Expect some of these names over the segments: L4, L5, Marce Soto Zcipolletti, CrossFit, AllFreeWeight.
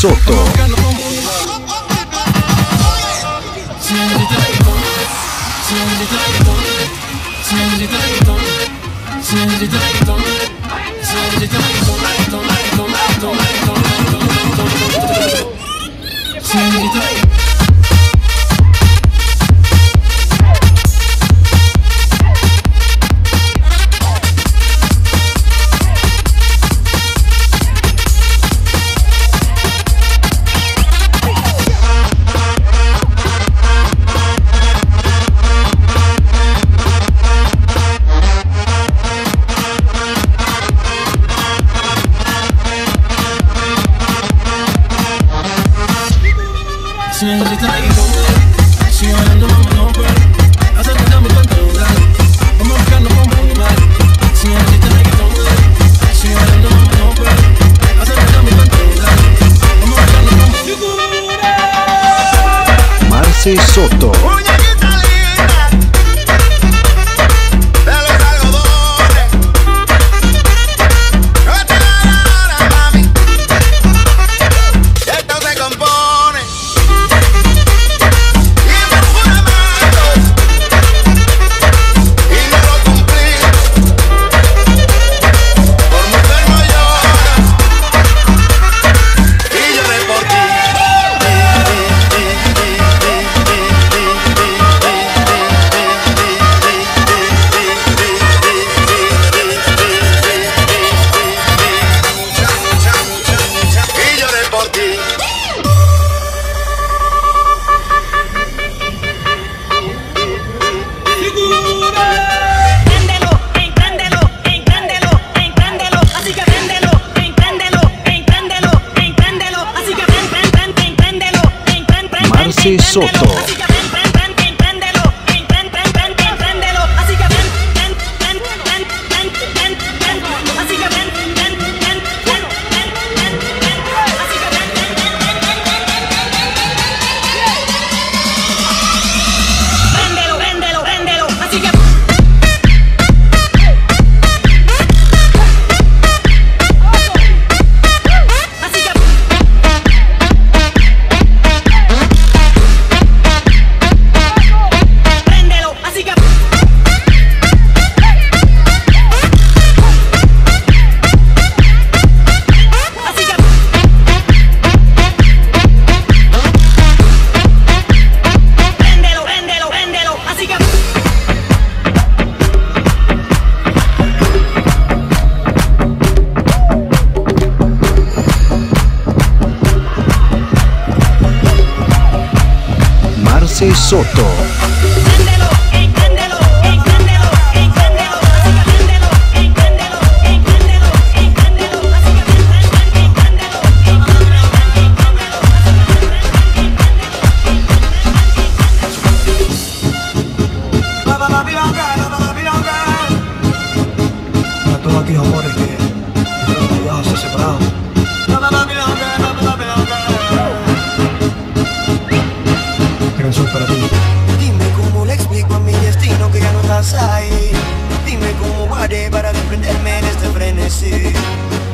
Soto. Marce Soto. Marce Soto. Marce Soto. Dime cómo haré para desprenderme en este frenesí,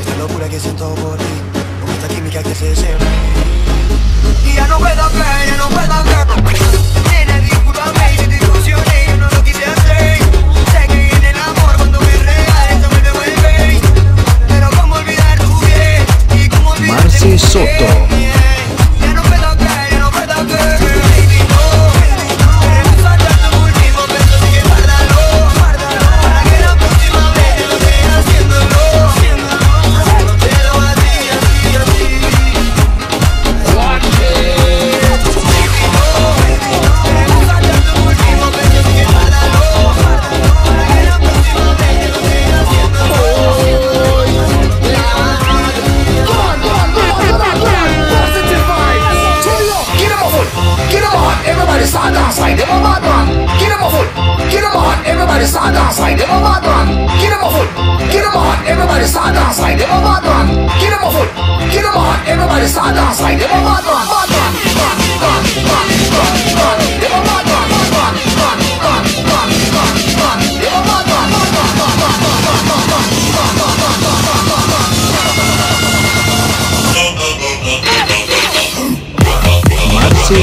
esta locura que siento por ti, con esta química que se siente. Y ya no puedo creer, ya no puedo creer. Nena, discúlpame, yo te ilusioné, yo no lo quise hacer. Sé que en el amor cuando me regales no me devuelves, pero cómo olvidar tu bien y cómo olvidar Marce Soto. Oh, Marce